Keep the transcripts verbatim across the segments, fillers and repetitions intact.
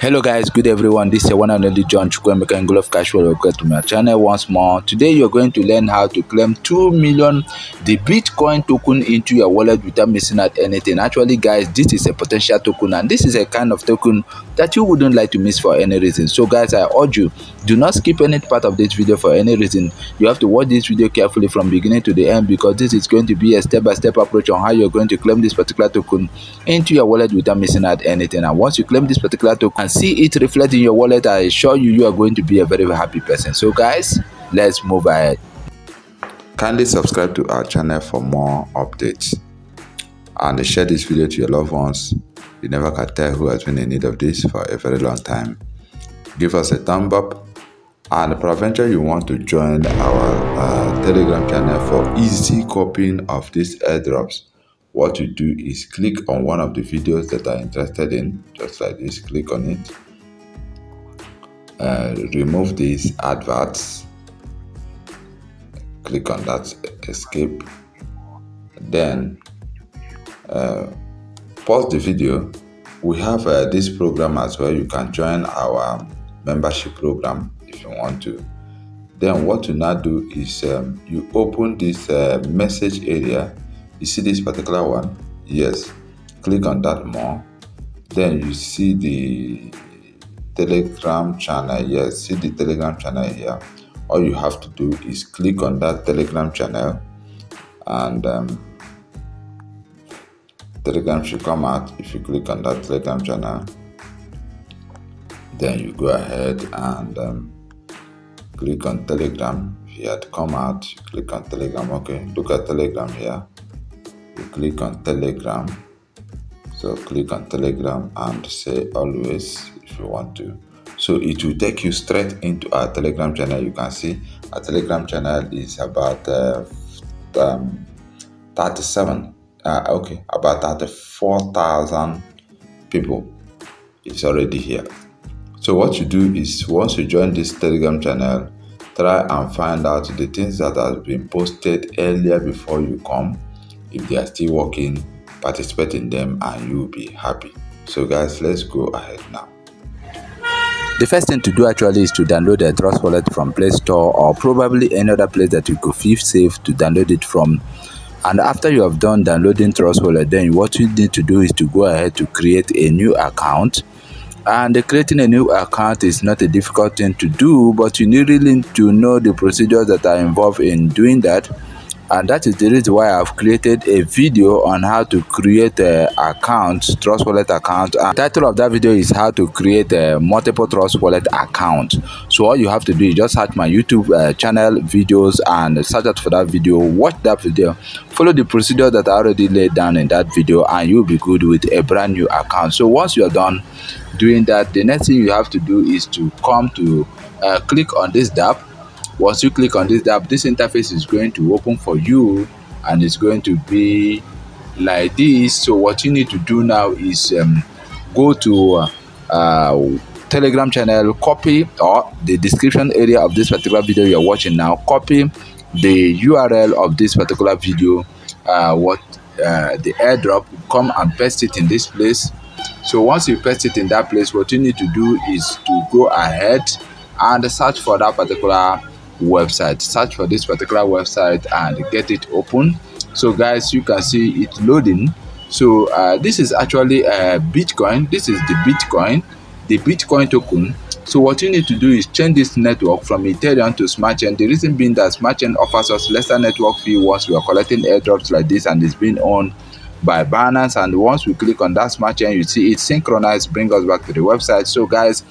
Hello guys, good everyone. This is one and only John Chukwuemeka, Englov Cashflow. Welcome to my channel once more. Today you're going to learn how to claim two million De Bitcoin token into your wallet without missing out anything. Actually guys, this is a potential token and this is a kind of token that you wouldn't like to miss for any reason. So guys, I urge you, do not skip any part of this video for any reason. You have to watch this video carefully from beginning to the end, because this is going to be a step-by-step approach on how you're going to claim this particular token into your wallet without missing out anything. And once you claim this particular token, see it reflect in your wallet, I assure you, you are going to be a very happy person. So guys, let's move ahead. Kindly subscribe to our channel for more updates and share this video to your loved ones. You never can tell who has been in need of this for a very long time. Give us a thumb up, and peradventure you want to join our uh, Telegram channel for easy copying of these airdrops. What you do is click on one of the videos that are interested in, just like this. Click on it, uh, remove these adverts, click on that, escape, then uh, pause the video. We have uh, this program as well. You can join our membership program if you want to. Then what you now do is um, you open this uh, message area. You see this particular one? Yes. Click on that more. Then you see the Telegram channel. Yes, see the Telegram channel here. All you have to do is click on that Telegram channel, and um, Telegram should come out. If you click on that Telegram channel, then you go ahead and um, click on Telegram. If you had come out, click on Telegram. Okay, look at Telegram here. Click on Telegram. So click on Telegram and say always if you want to. So it will take you straight into our Telegram channel. You can see our Telegram channel is about uh, um, thirty-seven uh, okay about thirty-four thousand people. It's already here. So what you do is, once you join this Telegram channel, try and find out the things that have been posted earlier before you come. If they are still working, participate in them and you will be happy. So guys, let's go ahead now. The first thing to do actually is to download the Trust Wallet from Play Store, or probably another place that you could feel safe to download it from. And after you have done downloading Trust Wallet, then what you need to do is to go ahead to create a new account. And creating a new account is not a difficult thing to do, but you need really need to know the procedures that are involved in doing that. And that is the reason why I've created a video on how to create an account, Trust Wallet account. And the title of that video is how to create a multiple Trust Wallet account. So all you have to do is just search my YouTube uh, channel videos and search out for that video, watch that video, follow the procedure that I already laid down in that video, and you'll be good with a brand new account. So once you're done doing that, the next thing you have to do is to come to uh, click on this dApp. Once you click on this dApp, this interface is going to open for you, and it's going to be like this. So what you need to do now is um, go to uh, uh, Telegram channel, copy or the description area of this particular video you're watching now, copy the U R L of this particular video, uh, what uh, the airdrop, come and paste it in this place. So once you paste it in that place, what you need to do is to go ahead and search for that particular website. Search for this particular website and get it open. So guys, you can see it loading. So uh, this is actually a Bitcoin. This is the Bitcoin, the Bitcoin token. So what you need to do is change this network from Ethereum to Smart Chain. The reason being that Smart Chain offers us lesser network fee once we are collecting airdrops like this, and it's being owned by Binance. And once we click on that Smart Chain, you see it synchronized, bring us back to the website. So guys,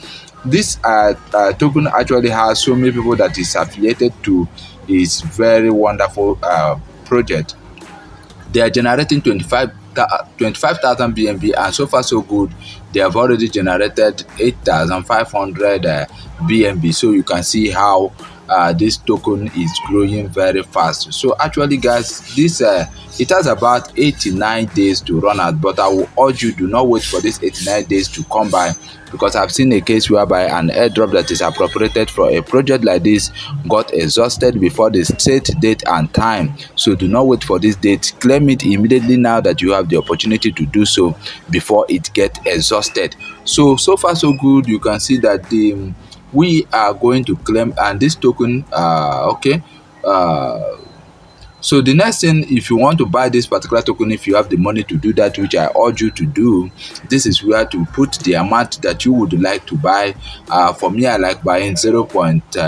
this uh, uh, token actually has so many people that is affiliated to. It's very wonderful uh, project. They are generating twenty-five thousand B N B, and so far so good. They have already generated eight thousand five hundred uh, B N B. So you can see how uh, this token is growing very fast. So actually guys, this uh, it has about eighty-nine days to run out, but I will urge you, do not wait for this eighty-nine days to come by, because I've seen a case whereby an airdrop that is appropriated for a project like this got exhausted before the set date and time. So do not wait for this date, claim it immediately now that you have the opportunity to do so before it gets exhausted. So so far so good. You can see that the we are going to claim and this token uh okay uh so the next thing, if you want to buy this particular token, if you have the money to do that, which I urge you to do, this is where to put the amount that you would like to buy. Uh, for me, I like buying zero point five.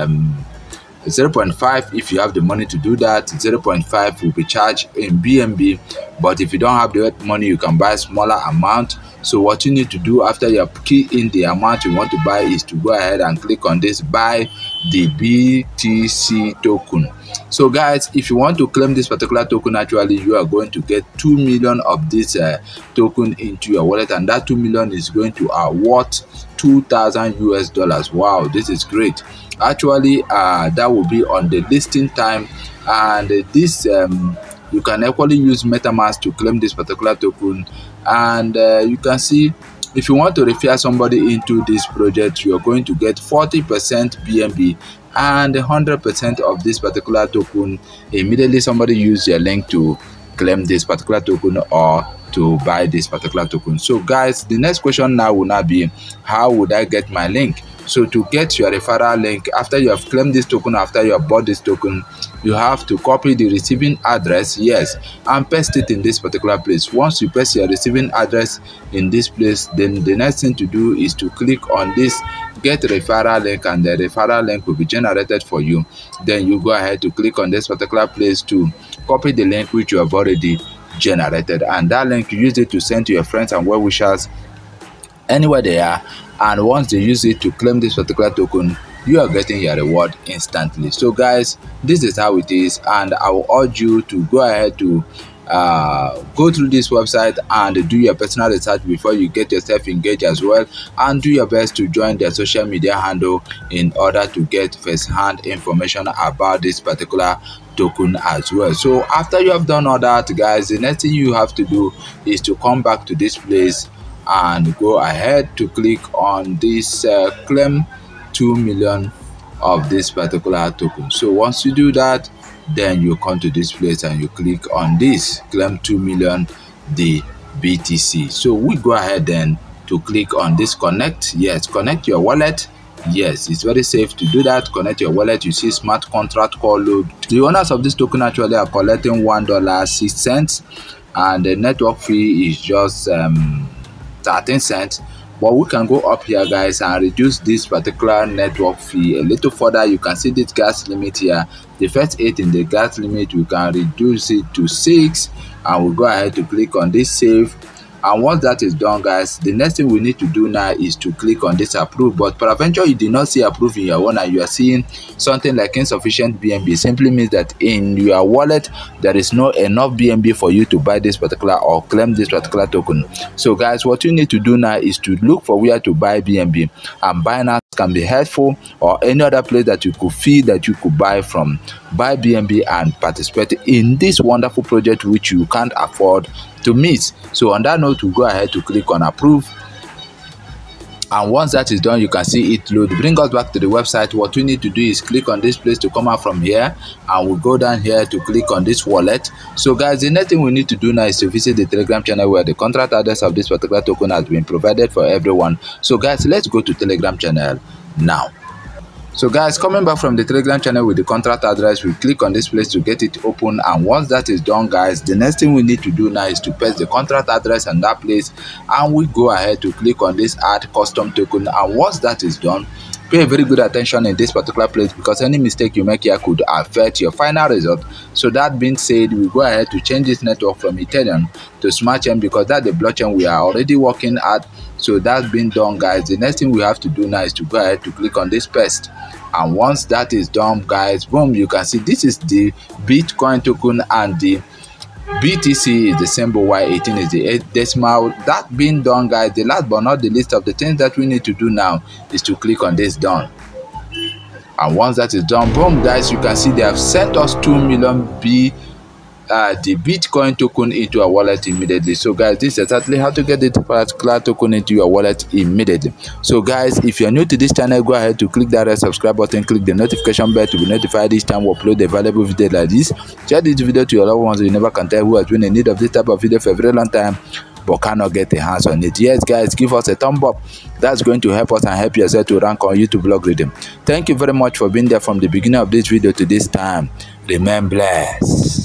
If you have the money to do that, zero point five will be charged in B N B, but if you don't have the money, you can buy a smaller amount. So what you need to do after you key in the amount you want to buy is to go ahead and click on this buy the B T C token. So guys, if you want to claim this particular token, actually you are going to get two million of this uh, token into your wallet, and that two million is going to uh, worth two thousand U S dollars. Wow, this is great. Actually, uh, that will be on the listing time, and this um, you can equally use MetaMask to claim this particular token. And uh, you can see, if you want to refer somebody into this project, you are going to get forty percent B N B and one hundred percent of this particular token. Immediately somebody use your link to claim this particular token or to buy this particular token. So guys, the next question now will now be, how would I get my link? So to get your referral link, after you have claimed this token, after you have bought this token, you have to copy the receiving address, yes, and paste it in this particular place. Once you paste your receiving address in this place, then the next thing to do is to click on this get referral link, and the referral link will be generated for you. Then you go ahead to click on this particular place to copy the link which you have already generated, and that link you use it to send to your friends and well wishers anywhere they are, and once they use it to claim this particular token, you are getting your reward instantly. So guys, this is how it is, and I will urge you to go ahead to uh go through this website and do your personal research before you get yourself engaged as well, and do your best to join their social media handle in order to get first-hand information about this particular token as well. So after you have done all that guys, the next thing you have to do is to come back to this place and go ahead to click on this uh, claim two million of this particular token. So once you do that, then you come to this place and you click on this claim two million the B T C. So we go ahead then to click on this connect, yes, connect your wallet. Yes, it's very safe to do that. Connect your wallet. You see smart contract call load. The owners of this token actually are collecting one dollar six cents, and the network fee is just um thirteen cents, but we can go up here guys and reduce this particular network fee a little further. You can see this gas limit here, the first eight in the gas limit, we can reduce it to six, and we'll go ahead to click on this save. And once that is done guys, the next thing we need to do now is to click on this approve, but peradventure you did not see approve in your one and you are seeing something like insufficient B N B, simply means that in your wallet there is no enough B N B for you to buy this particular or claim this particular token. So guys, what you need to do now is to look for where to buy B N B, and Binance can be helpful, or any other place that you could feel that you could buy from. Buy B N B and participate in this wonderful project which you can't afford to miss. So on that note, we'll go ahead to click on approve, and once that is done, you can see it load, bring us back to the website. What we need to do is click on this place to come out from here, and we'll go down here to click on this wallet. So guys, the next thing we need to do now is to visit the Telegram channel where the contract address of this particular token has been provided for everyone. So guys, let's go to Telegram channel now. So guys, coming back from the Telegram channel with the contract address, we click on this place to get it open, and once that is done guys, the next thing we need to do now is to paste the contract address and that place, and we go ahead to click on this add custom token. And once that is done, pay very good attention in this particular place, because any mistake you make here could affect your final result. So that being said, we go ahead to change this network from Ethereum to Smart Chain, because that's the blockchain we are already working at. So that's been done guys. The next thing we have to do now is to go ahead to click on this paste, and once that is done guys, boom, you can see this is the Bitcoin token, and the B T C is the symbol, Y eighteen is the eighth decimal. That being done guys, the last but not the least of the things that we need to do now is to click on this done. And once that is done, boom guys, you can see they have sent us two million B uh, the Bitcoin token into our wallet immediately. So guys, this is exactly how to get the particular token into your wallet immediately. So guys, if you are new to this channel, go ahead to click that red subscribe button, click the notification bell to be notified each time we upload a valuable video like this. Share this video to your loved ones. You never can tell who has been in need of this type of video for a very long time but cannot get their hands on it. Yes guys, give us a thumb up. That's going to help us and help yourself to rank on YouTube algorithm. Thank you very much for being there from the beginning of this video to this time. Remain blessed.